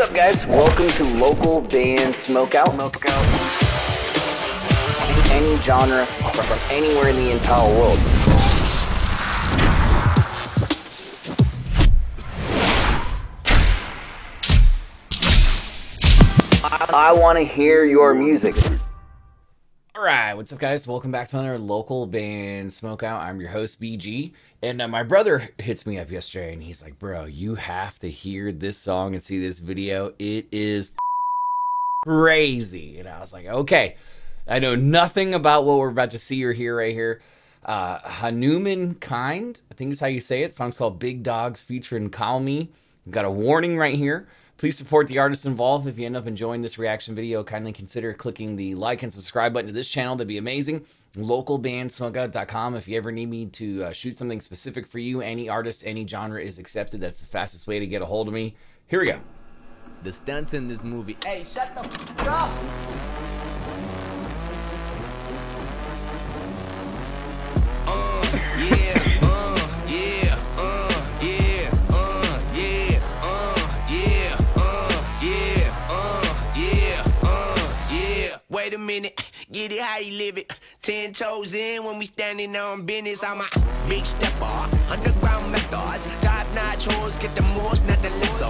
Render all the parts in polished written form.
What's up, guys? Welcome to Local Band Smokeout. Any genre from anywhere in the entire world. I want to hear your music. Alright, what's up, guys? Welcome back to another Local Band Smokeout. I'm your host, BG. And my brother hits me up yesterday and he's like, bro, you have to hear this song and see this video. It is crazy. And I was like, okay, I know nothing about what we're about to see or hear right here. Hanumankind, I think is how you say it. The song's called Big Dogs featuring Kalmi. We've got a warning right here. Please support the artists involved. If you end up enjoying this reaction video, kindly consider clicking the like and subscribe button to this channel. That'd be amazing. Localbandsmokeout.com. If you ever need me to shoot something specific for you, any artist, any genre is accepted. That's the fastest way to get a hold of me. Here we go. The stunts in this movie. Hey, shut the f*** up! Wait a minute, get it how you live it. 10 toes in when we standing on business. I'm a big stepper, underground methods. Top-notch hoes, get the most, not the lesser.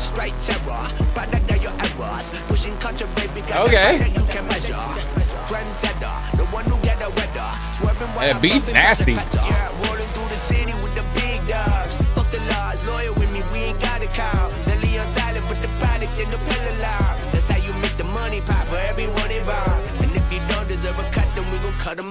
Straight terror, product of your errors. Pushing culture, baby, got the you can measure. Trendsetter, the one who get the weather. Swerving while that beat's nasty. Yeah, rolling through the city with the big dogs. Fuck the laws, lawyer with me, we ain't got a count. Zelly on silent, put the product in the pillow loud. That's how you make the money pop for everyone.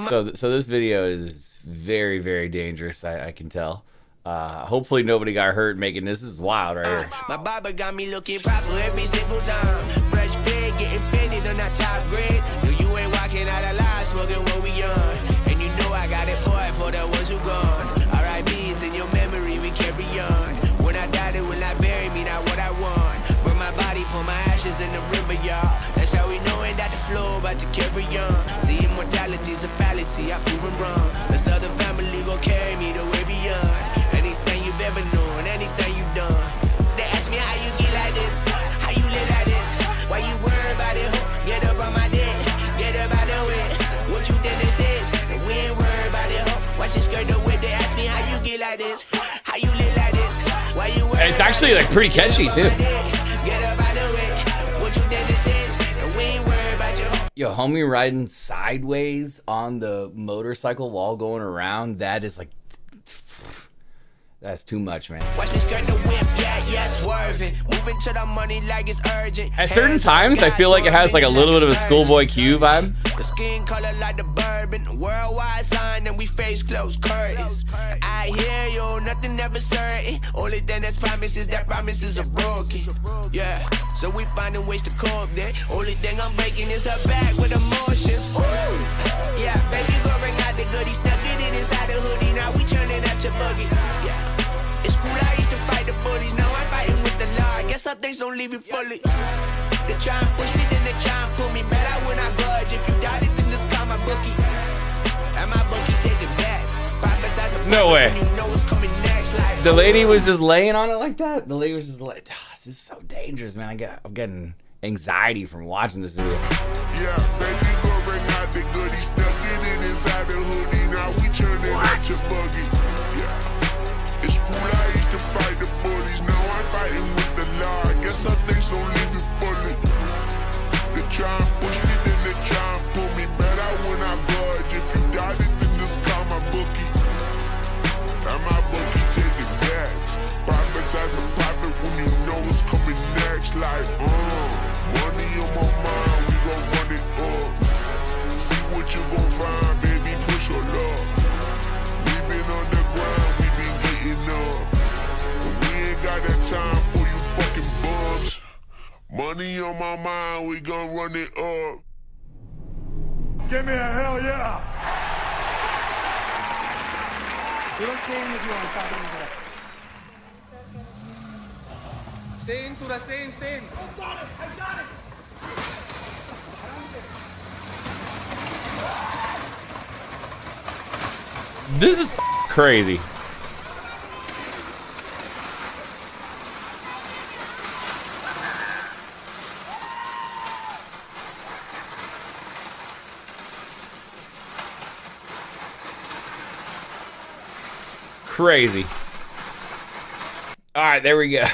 So this video is very, very dangerous, I can tell. Hopefully nobody got hurt making this. This is wild right here. My Baba got me looking proper every single time. Fresh pig getting fitted on that top grade. No, you ain't walking out alive, smoking what we on. And you know I got it for the ones who gone. R.I.P.'s in your memory, we carry on. When I die, they will not bury me, not what I want. Burn my body, put my ashes in the river, y'all. That's how we knowin' that the flow about to carry on. See, immortality's a fallacy, I prove it wrong. This other family gon' carry me the way beyond. Anything you've ever known, anything you've done. They ask me how you get like this, how you live like this. Why you worry about it, get up on my dick, get up out of it. What you think this is, and we ain't worried about it, why she skirt the whip. They ask me how you get like this, how you live like this. Why you worry. It's actually like pretty catchy too. Yo, homie riding sideways on the motorcycle while going around, that is like, that's too much, man. At certain times, I feel like it has like a little bit of a Schoolboy Q vibe. The skin color like the bourbon, worldwide sign, and we face close curtains. I hear you, nothing ever certain. Only thing that's promises, that promises are broken. Yeah. So we finding ways to cope that. Only thing I'm breaking is her back with emotions. Ooh. Yeah, baby girl, bring out the goodies. Stuck it inside the hoodie. Now we turning out your buggy. Yeah. It's cool, I used to fight the bullies. Now I'm fighting with the law. I guess some things don't leave you fully. They try and push me, then they try and pull me. Man, I would not budge. If you doubt it, then just call my bookie. And my bookie taking bets. No way. You know what's coming next. Like, the lady was just laying on it like that. The lady was just like, oh, this is so dangerous, man. I'm getting anxiety from watching this video. Yeah, baby, go bring out the goodie. Stuck it in inside the hoodie. Now we turning out your buggy. Yeah, it's cool. I used to fight the bullies. Now I'm fighting with the law. I guess I think so. Leave you fully. They try and push me, then they try and pull me. But I will not budge. If you doubt it, then just call my bookie. And my bookie taking bets. Poppers as a popper when you know what's coming next. Like, money on my mind, we gon' run it up. See what you gon' find, baby, push your luck. We been on the ground, we been getting up. But we ain't got that time for you fucking bums. Money on my mind, we gon' run it up. Give me a hell yeah! You don't stay in with you on Saturday. Stay in, Sura, stay in, stay in. I got it, I got it. This is crazy. crazy. All right, there we go.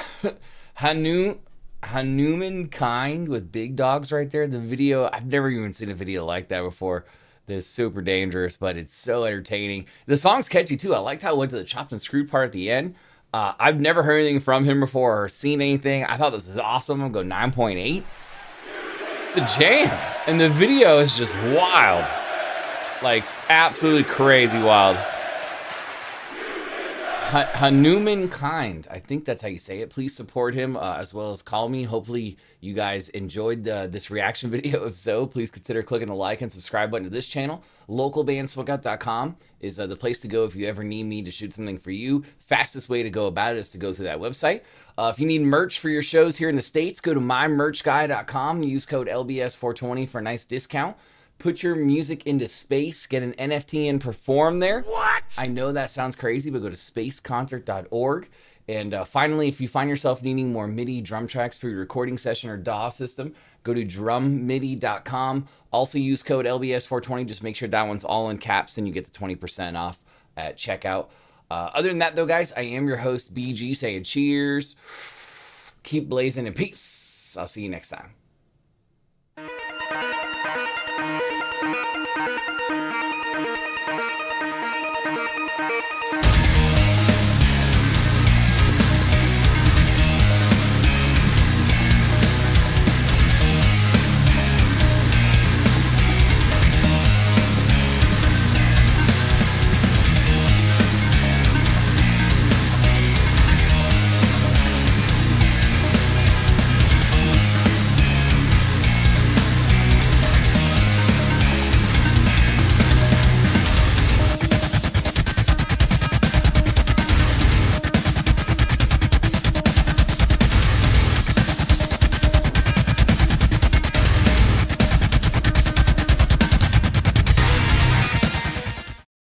Hanumankind with Big Dogs right there. The video, I've never even seen a video like that before. That's super dangerous, but it's so entertaining. The song's catchy too. I liked how it went to the chopped and screwed part at the end. I've never heard anything from him before or seen anything. I thought this is awesome. I'm going to go 9.8. It's a jam. And the video is just wild. Like, absolutely crazy wild. Hanumankind. I think that's how you say it. Please support him as well as Kalmi. Hopefully you guys enjoyed this reaction video. If so, please consider clicking the like and subscribe button to this channel. Localbandsmokeout.com is the place to go if you ever need me to shoot something for you. Fastest way to go about it is to go through that website. If you need merch for your shows here in the States, go to mymerchguy.com. Use code LBS420 for a nice discount. Put your music into space, get an NFT and perform there. What? I know that sounds crazy, but go to spaceconcert.org. And finally, if you find yourself needing more MIDI drum tracks for your recording session or DAW system, go to drummidi.com. Also use code LBS420. Just make sure that one's all in caps and you get the 20% off at checkout. Other than that though, guys, I am your host, BG, saying cheers. Keep blazing and peace. I'll see you next time.